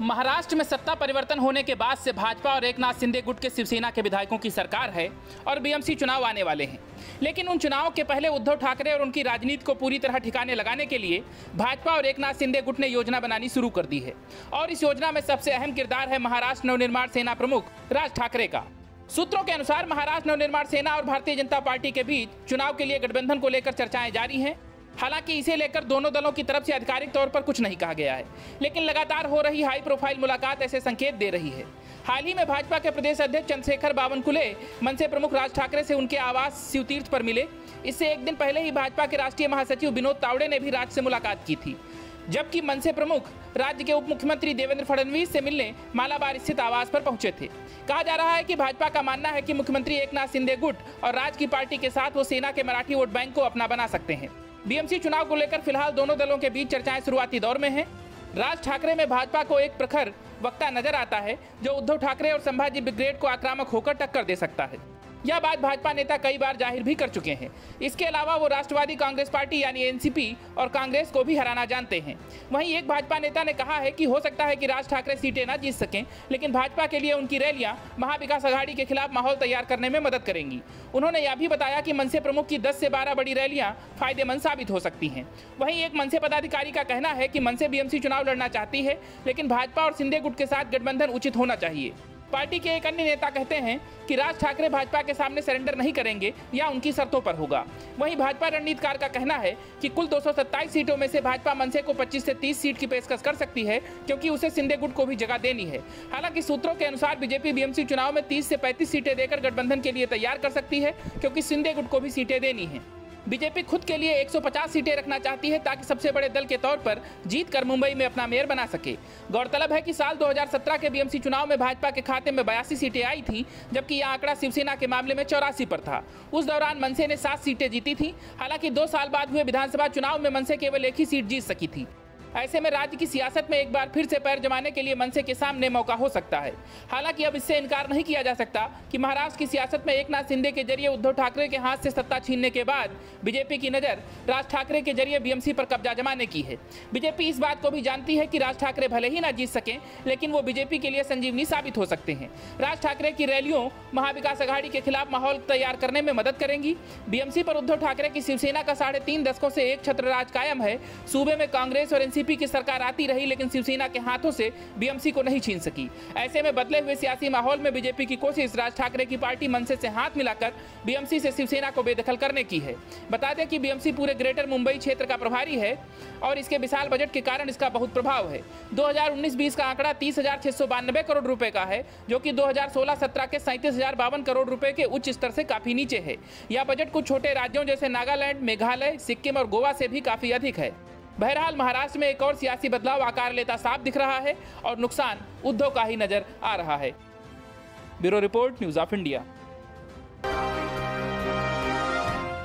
महाराष्ट्र में सत्ता परिवर्तन होने के बाद से भाजपा और एकनाथ शिंदे गुट के शिवसेना के विधायकों की सरकार है और बीएमसी चुनाव आने वाले हैं, लेकिन उन चुनाव के पहले उद्धव ठाकरे और उनकी राजनीति को पूरी तरह ठिकाने लगाने के लिए भाजपा और एकनाथ शिंदे गुट ने योजना बनानी शुरू कर दी है। और इस योजना में सबसे अहम किरदार है महाराष्ट्र नवनिर्माण सेना प्रमुख राज ठाकरे का। सूत्रों के अनुसार महाराष्ट्र नवनिर्माण सेना और भारतीय जनता पार्टी के बीच चुनाव के लिए गठबंधन को लेकर चर्चाएं जारी हैं। हालांकि इसे लेकर दोनों दलों की तरफ से आधिकारिक तौर पर कुछ नहीं कहा गया है, लेकिन लगातार हो रही हाई प्रोफाइल मुलाकात ऐसे संकेत दे रही है। हाल ही में भाजपा के प्रदेश अध्यक्ष चंद्रशेखर बावन खुले मन से प्रमुख राज ठाकरे से उनके आवास शिवतीर्थ पर मिले। इससे एक दिन पहले ही भाजपा के राष्ट्रीय महासचिव विनोद तावड़े ने भी राज से मुलाकात की थी, जबकि मनसे प्रमुख राज्य के उप मुख्यमंत्री देवेंद्र फडणवीस से मिलने मालाबार स्थित आवास पर पहुंचे थे। कहा जा रहा है कि भाजपा का मानना है कि मुख्यमंत्री एकनाथ शिंदे गुट और राज की पार्टी के साथ वो सेना के मराठी वोट बैंक को अपना बना सकते हैं। बीएमसी चुनाव को लेकर फिलहाल दोनों दलों के बीच चर्चाएं शुरुआती दौर में हैं। राज ठाकरे में भाजपा को एक प्रखर वक्ता नजर आता है जो उद्धव ठाकरे और संभाजी ब्रिग्रेड को आक्रामक होकर टक्कर दे सकता है। यह बात भाजपा नेता कई बार जाहिर भी कर चुके हैं। इसके अलावा वो राष्ट्रवादी कांग्रेस पार्टी यानी एनसीपी और कांग्रेस को भी हराना जानते हैं। वहीं एक भाजपा नेता ने कहा है कि हो सकता है कि राज ठाकरे सीटें न जीत सकें, लेकिन भाजपा के लिए उनकी रैलियां महाविकास आघाड़ी के खिलाफ माहौल तैयार करने में मदद करेंगी। उन्होंने यह भी बताया कि मनसे प्रमुख की 10 से 12 बड़ी रैलियां फायदेमंद साबित हो सकती हैं। वहीं एक मनसे पदाधिकारी का कहना है कि मनसे बीएमसी चुनाव लड़ना चाहती है, लेकिन भाजपा और शिंदे गुट के साथ गठबंधन उचित होना चाहिए। पार्टी के एक अन्य नेता कहते हैं कि राज ठाकरे भाजपा के सामने सरेंडर नहीं करेंगे या उनकी शर्तों पर होगा। वहीं भाजपा रणनीतिकार का कहना है कि कुल 227 सीटों में से भाजपा मनसे को 25 से 30 सीट की पेशकश कर सकती है, क्योंकि उसे शिंदे गुट को भी जगह देनी है। हालांकि सूत्रों के अनुसार बीजेपी बीएमसी चुनाव में 30 से 35 सीटें देकर गठबंधन के लिए तैयार कर सकती है, क्योंकि शिंदे गुट को भी सीटें देनी है। बीजेपी खुद के लिए 150 सीटें रखना चाहती है ताकि सबसे बड़े दल के तौर पर जीत कर मुंबई में अपना मेयर बना सके। गौरतलब है कि साल 2017 के बीएमसी चुनाव में भाजपा के खाते में 82 सीटें आई थी, जबकि यह आंकड़ा शिवसेना के मामले में 84 पर था। उस दौरान मनसे ने 7 सीटें जीती थी। हालांकि 2 साल बाद हुए विधानसभा चुनाव में मनसे केवल 1 ही सीट जीत सकी थी। ऐसे में राज्य की सियासत में एक बार फिर से पैर जमाने के लिए मनसे के सामने मौका हो सकता है। हालांकि अब इससे इनकार नहीं किया जा सकता कि महाराष्ट्र की सियासत में एकनाथ शिंदे के जरिए उद्धव ठाकरे के हाथ से सत्ता छीनने के बाद बीजेपी की नज़र राज ठाकरे के जरिए बीएमसी पर कब्जा जमाने की है। बीजेपी इस बात को भी जानती है कि राज ठाकरे भले ही ना जीत सकें, लेकिन वो बीजेपी के लिए संजीवनी साबित हो सकते हैं। राज ठाकरे की रैलियों महाविकास आघाड़ी के खिलाफ माहौल तैयार करने में मदद करेंगी। बीएमसी पर उद्धव ठाकरे की शिवसेना का 3.5 दशकों से एक छत्र राज कायम है। सूबे में कांग्रेस और एनसीपी की सरकार आती रही, लेकिन शिवसेना के हाथों से बीएमसी को नहीं छीन सकी। ऐसे में बदले हुए सियासी माहौल में बीजेपी की कोशिश राज ठाकरे की पार्टी मनसे से हाथ मिलाकर बीएमसी से शिवसेना को बेदखल करने की है। बता दें कि बीएमसी पूरे ग्रेटर मुंबई क्षेत्र का प्रभारी है और इसके विशाल बजट के कारण इसका बहुत प्रभाव है। 2019-20 का आंकड़ा 30,692 करोड़ रुपए का है, जो कि 2016-17 के 37,052 करोड़ रुपए के उच्च स्तर से काफी नीचे है। यह बजट कुछ छोटे राज्यों जैसे नागालैंड, मेघालय, सिक्किम और गोवा से भी काफी अधिक है। बहरहाल महाराष्ट्र में एक और सियासी बदलाव आकार लेता साफ दिख रहा है और नुकसान उद्धव का ही नजर आ रहा है। Bureau report, news of India.